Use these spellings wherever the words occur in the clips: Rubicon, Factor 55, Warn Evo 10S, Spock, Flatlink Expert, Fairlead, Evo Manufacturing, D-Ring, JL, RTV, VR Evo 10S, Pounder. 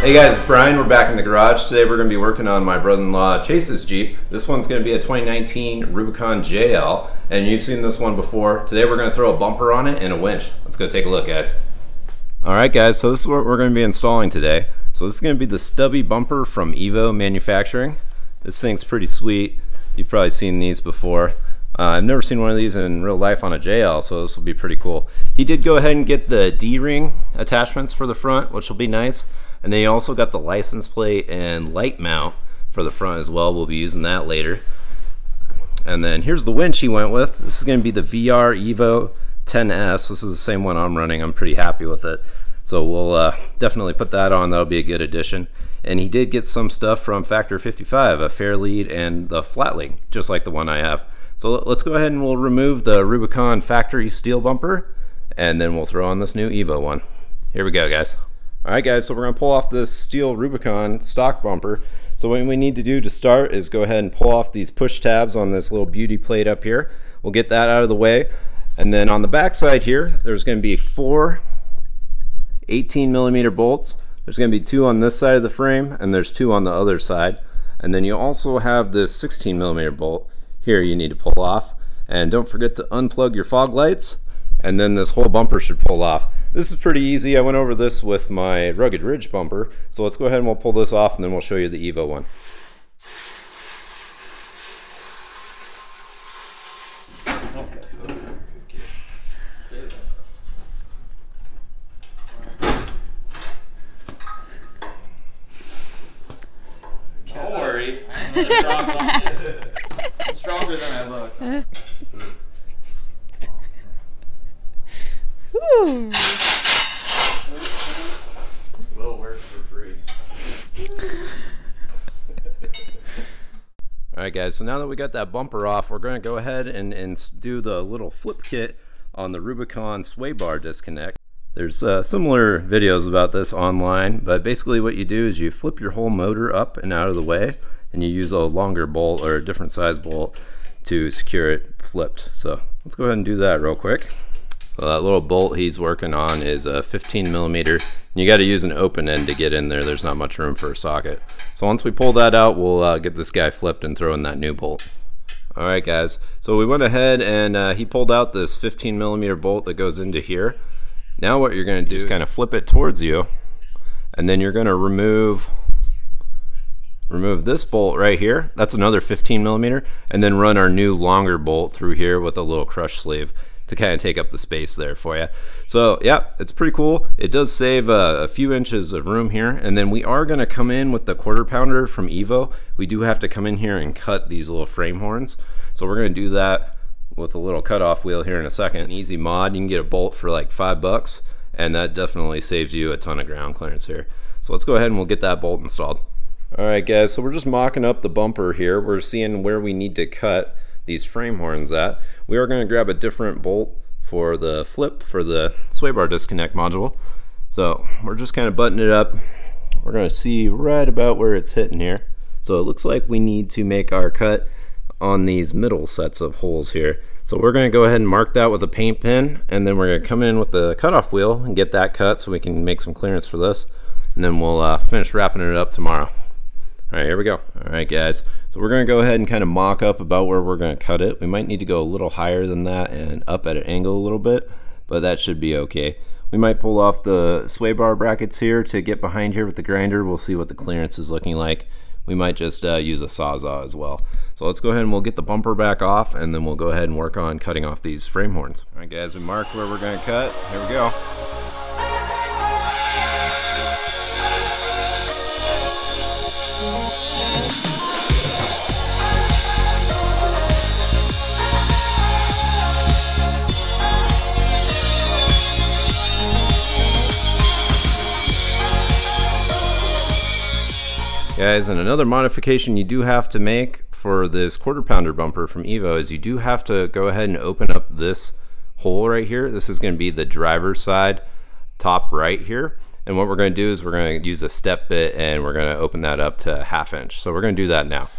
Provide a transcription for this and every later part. Hey guys, it's Brian. We're back in the garage. Today we're going to be working on my brother-in-law Chase's Jeep. This one's going to be a 2019 Rubicon JL, and you've seen this one before. Today we're going to throw a bumper on it and a winch. Let's go take a look, guys. Alright guys, so this is what we're going to be installing today. So this is going to be the stubby bumper from Evo Manufacturing. This thing's pretty sweet. You've probably seen these before. I've never seen one of these in real life on a JL, so this will be pretty cool. He did go ahead and get the D-ring attachments for the front, which will be nice. And then you also got the license plate and light mount for the front as well. We'll be using that later. And then here's the winch he went with. This is going to be the VR Evo 10S. This is the same one I'm running. I'm pretty happy with it. So we'll definitely put that on. That'll be a good addition. And he did get some stuff from Factor 55, a Fairlead and the Flatlink, just like the one I have. So let's go ahead and we'll remove the Rubicon factory steel bumper, and then we'll throw on this new Evo one. Here we go, guys. Alright guys, so we're going to pull off this steel Rubicon stock bumper. So what we need to do to start is go ahead and pull off these push tabs on this little beauty plate up here. We'll get that out of the way. And then on the back side here, there's going to be four 18mm bolts. There's going to be two on this side of the frame, and there's two on the other side. And then you also have this 16mm bolt here you need to pull off. And don't forget to unplug your fog lights, and then this whole bumper should pull off. This is pretty easy. I went over this with my Rugged Ridge bumper. So let's go ahead and we'll pull this off, and then we'll show you the Evo one. Okay. Don't worry. I'm stronger than I look. Woo! We'll work for free. Alright guys, so now that we got that bumper off, we're going to go ahead and do the little flip kit on the Rubicon sway bar disconnect. There's similar videos about this online, but basically what you do is you flip your whole motor up and out of the way, and you use a longer bolt or a different size bolt to secure it flipped. So let's go ahead and do that real quick. So that little bolt he's working on is a 15mm. You got to use an open end to get in there. There's not much room for a socket. So once we pull that out, we'll get this guy flipped and throw in that new bolt. All right, guys. So we went ahead and he pulled out this 15mm bolt that goes into here. Now what you're going to do is kind of flip it towards you, and then you're going to remove this bolt right here. That's another 15mm, and then run our new longer bolt through here with a little crush sleeve to kind of take up the space there for you. So yeah, it's pretty cool. It does save a few inches of room here, and then we are going to come in with the quarter pounder from Evo. We do have to come in here and cut these little frame horns, so we're going to do that with a little cutoff wheel here in a second. An easy mod, you can get a bolt for like $5, and that definitely saves you a ton of ground clearance here. So let's go ahead and we'll get that bolt installed. All right guys, so we're just mocking up the bumper here. We're seeing where we need to cut these frame horns at. We are going to grab a different bolt for the flip for the sway bar disconnect module. So we're just kind of buttoning it up. We're going to see right about where it's hitting here. So it looks like we need to make our cut on these middle sets of holes here. So we're going to go ahead and mark that with a paint pen, and then we're going to come in with the cutoff wheel and get that cut so we can make some clearance for this, and then we'll finish wrapping it up tomorrow. All right, here we go. All right, guys. So we're going to go ahead and kind of mock up about where we're going to cut it. We might need to go a little higher than that and up at an angle a little bit, but that should be okay. We might pull off the sway bar brackets here to get behind here with the grinder. We'll see what the clearance is looking like. We might just use a sawzall as well. So let's go ahead and we'll get the bumper back off, and then we'll go ahead and work on cutting off these frame horns. All right, guys, we marked where we're going to cut. Here we go. Guys, and another modification you do have to make for this quarter pounder bumper from Evo is you do have to go ahead and open up this hole right here. This is going to be the driver's side top right here. And what we're going to do is we're going to use a step bit, and we're going to open that up to 1/2 inch. So we're going to do that now.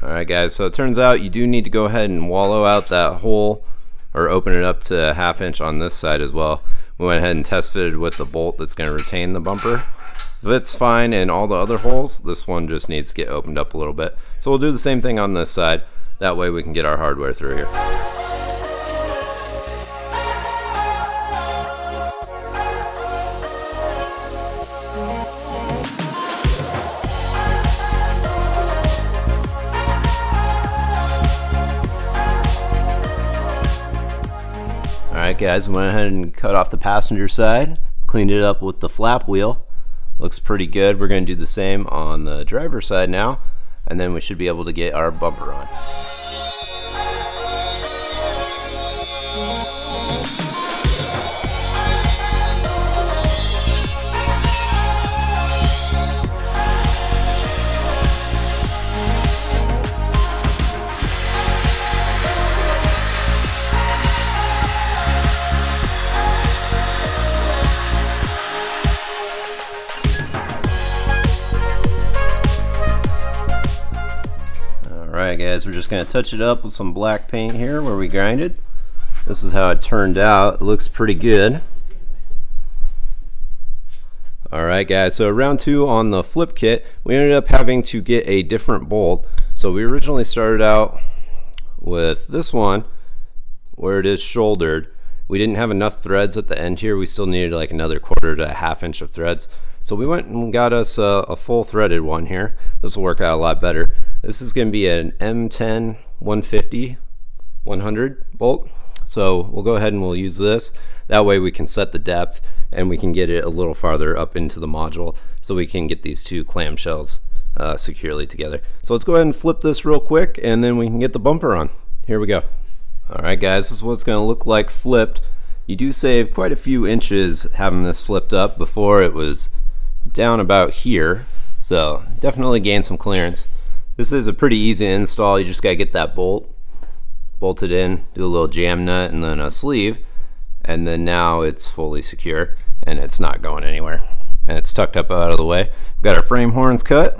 All right, guys, so it turns out you do need to go ahead and wallow out that hole or open it up to 1/2 inch on this side as well. We went ahead and test fitted with the bolt that's going to retain the bumper. That's fine in all the other holes. This one just needs to get opened up a little bit. So we'll do the same thing on this side. That way we can get our hardware through here. Alright guys, went ahead and cut off the passenger side, cleaned it up with the flap wheel. Looks pretty good. We're going to do the same on the driver's side now, and then we should be able to get our bumper on. Alright guys, we're just going to touch it up with some black paint here where we grinded. This is how it turned out. It looks pretty good. Alright guys, so round two on the flip kit, we ended up having to get a different bolt. So we originally started out with this one where it is shouldered. We didn't have enough threads at the end here. We still needed like another 1/4 to a 1/2 inch of threads. So we went and got us a full threaded one here. This will work out a lot better. This is going to be an M10 150 100 bolt. So we'll go ahead and we'll use this. That way we can set the depth and we can get it a little farther up into the module so we can get these two clamshells securely together. So let's go ahead and flip this real quick and then we can get the bumper on. Here we go. Alright guys, this is what it's going to look like flipped. You do save quite a few inches having this flipped up. Before it was down about here, so definitely gain some clearance. This is a pretty easy install. You just gotta get that bolt bolted in, do a little jam nut and then a sleeve, and then now it's fully secure and it's not going anywhere. And it's tucked up out of the way. We've got our frame horns cut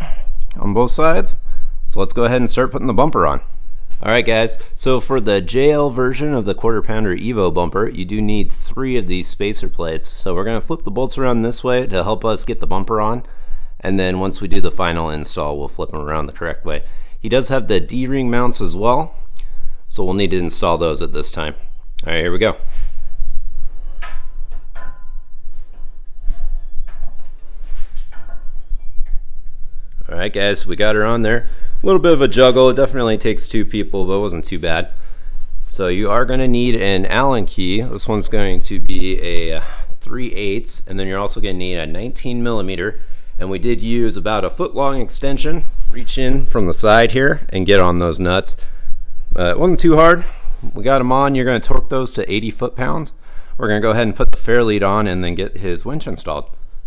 on both sides. So let's go ahead and start putting the bumper on. Alright guys, so for the JL version of the 1/4 pounder Evo bumper, you do need 3 of these spacer plates. So we're gonna flip the bolts around this way to help us get the bumper on. And then once we do the final install, we'll flip them around the correct way. He does have the D-ring mounts as well, so we'll need to install those at this time. All right, here we go. All right, guys, we got her on there. A little bit of a juggle. It definitely takes 2 people, but it wasn't too bad. So you are going to need an Allen key. This one's going to be a 3/8, and then you're also going to need a 19mm. And we did use about a foot-long extension. Reach in from the side here and get on those nuts. It wasn't too hard. We got them on. You're going to torque those to 80 foot-pounds. We're going to go ahead and put the Fairlead on and then get his winch installed.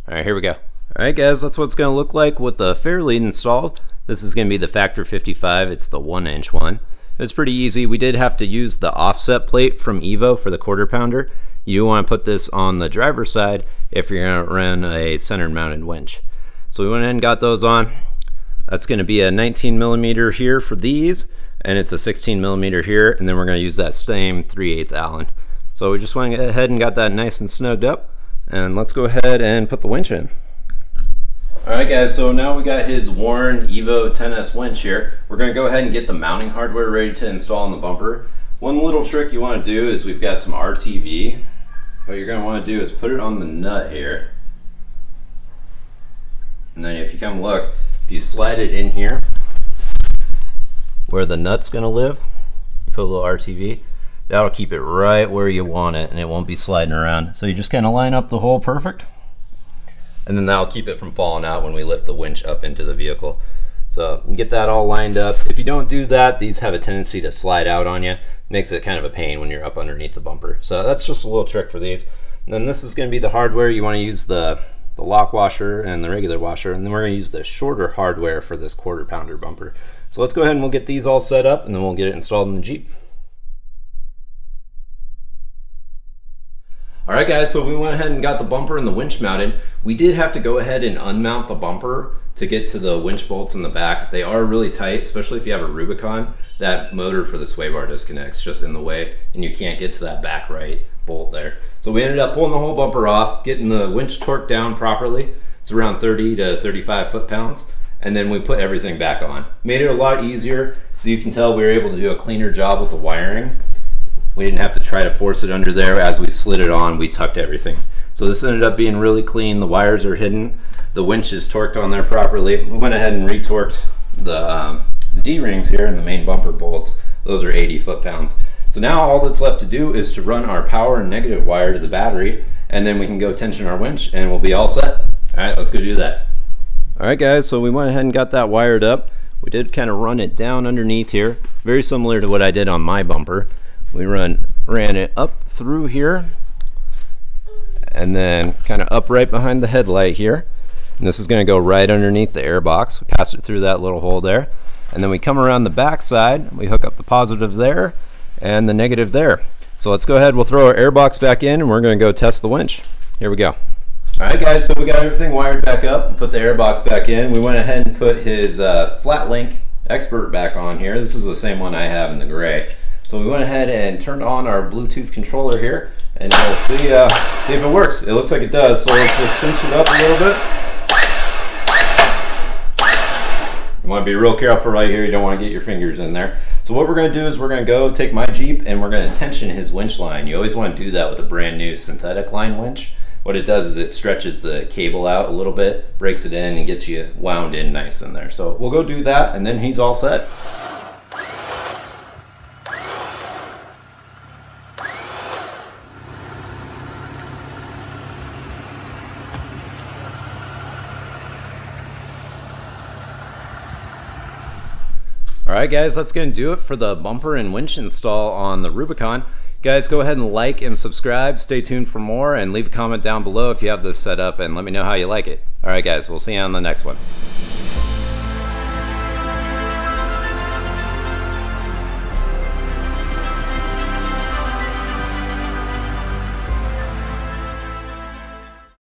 All right, here we go. All right, guys, that's what it's going to look like with the Fairlead installed. This is going to be the Factor 55. It's the 1-inch one. It's pretty easy. We did have to use the offset plate from Evo for the 1/4 pounder. You want to put this on the driver's side if you're going to run a center-mounted winch. So we went ahead and got those on. That's going to be a 19mm here for these, and it's a 16mm here, and then we're going to use that same 3/8 Allen. So we just went ahead and got that nice and snugged up, and let's go ahead and put the winch in. Alright guys, so now we got his Warn Evo 10S winch here. We're going to go ahead and get the mounting hardware ready to install on the bumper. One little trick you want to do is we've got some RTV. What you're going to want to do is put it on the nut here. And then if you come look, if you slide it in here, where the nut's gonna live, you put a little RTV, that'll keep it right where you want it and it won't be sliding around. So you just kind of line up the hole perfect, and then that'll keep it from falling out when we lift the winch up into the vehicle. So you get that all lined up. If you don't do that, these have a tendency to slide out on you. It makes it kind of a pain when you're up underneath the bumper. So that's just a little trick for these. And then this is gonna be the hardware. You wanna use the lock washer and the regular washer, and then we're going to use the shorter hardware for this 1/4 pounder bumper. So let's go ahead and we'll get these all set up and then we'll get it installed in the Jeep. Alright guys, so we went ahead and got the bumper and the winch mounted. We did have to go ahead and unmount the bumper to get to the winch bolts in the back. They are really tight, especially if you have a Rubicon. That motor for the sway bar disconnects just in the way and you can't get to that back right. bolt there. So we ended up pulling the whole bumper off, getting the winch torqued down properly. It's around 30 to 35 foot-pounds. And then we put everything back on. Made it a lot easier. So you can tell we were able to do a cleaner job with the wiring. We didn't have to try to force it under there. As we slid it on, we tucked everything. So this ended up being really clean. The wires are hidden. The winch is torqued on there properly. We went ahead and retorqued the D-rings here and the main bumper bolts. Those are 80 foot-pounds. So now all that's left to do is to run our power and negative wire to the battery, and then we can go tension our winch and we'll be all set. All right, let's go do that. All right guys, so we went ahead and got that wired up. We did kind of run it down underneath here, very similar to what I did on my bumper. We ran it up through here and then kind of up right behind the headlight here. And this is gonna go right underneath the air box. We passed it through that little hole there. And then we come around the back side, we hook up the positive there and the negative there. So let's go ahead, we'll throw our air box back in and we're gonna go test the winch. Here we go. All right guys, so we got everything wired back up, put the air box back in. We went ahead and put his Flatlink Expert back on here. This is the same one I have in the gray. So we went ahead and turned on our Bluetooth controller here and we'll see if it works. It looks like it does, so let's just cinch it up a little bit. You wanna be real careful right here, you don't wanna get your fingers in there. So what we're gonna do is we're gonna go take my Jeep and we're gonna tension his winch line. You always wanna do that with a brand new synthetic line winch. What it does is it stretches the cable out a little bit, breaks it in and gets you wound in nice in there. So we'll go do that and then he's all set. Alright guys, that's going to do it for the bumper and winch install on the Rubicon. Guys, go ahead and like and subscribe, stay tuned for more, and leave a comment down below if you have this set up and let me know how you like it. Alright guys, we'll see you on the next one.